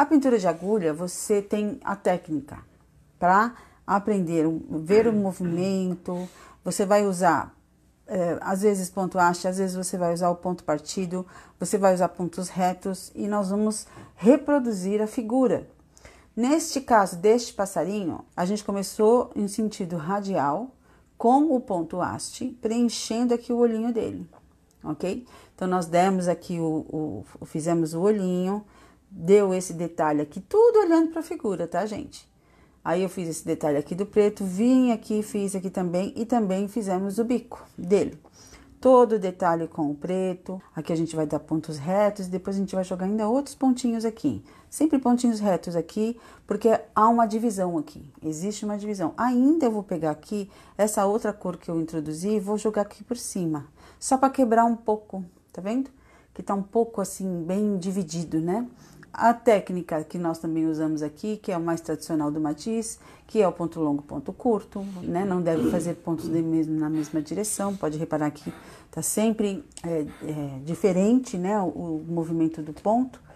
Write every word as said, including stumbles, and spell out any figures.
A pintura de agulha, você tem a técnica para aprender, ver o movimento, você vai usar, é, às vezes, ponto haste, às vezes você vai usar o ponto partido, você vai usar pontos retos e nós vamos reproduzir a figura. Neste caso deste passarinho, a gente começou em sentido radial com o ponto haste, preenchendo aqui o olhinho dele, ok? Então, nós demos aqui, o, o fizemos o olhinho, deu esse detalhe aqui, tudo olhando para a figura, tá, gente? Aí, eu fiz esse detalhe aqui do preto, vim aqui, fiz aqui também, e também fizemos o bico dele. Todo o detalhe com o preto, aqui a gente vai dar pontos retos, depois a gente vai jogar ainda outros pontinhos aqui. Sempre pontinhos retos aqui, porque há uma divisão aqui, existe uma divisão. Ainda eu vou pegar aqui essa outra cor que eu introduzi e vou jogar aqui por cima, só para quebrar um pouco, tá vendo? Que tá um pouco assim, bem dividido, né? A técnica que nós também usamos aqui, que é o mais tradicional do Matisse, que é o ponto longo, ponto curto, né? Não deve fazer pontos de mesmo, na mesma direção, pode reparar que tá sempre é, é, diferente, né? O, o movimento do ponto.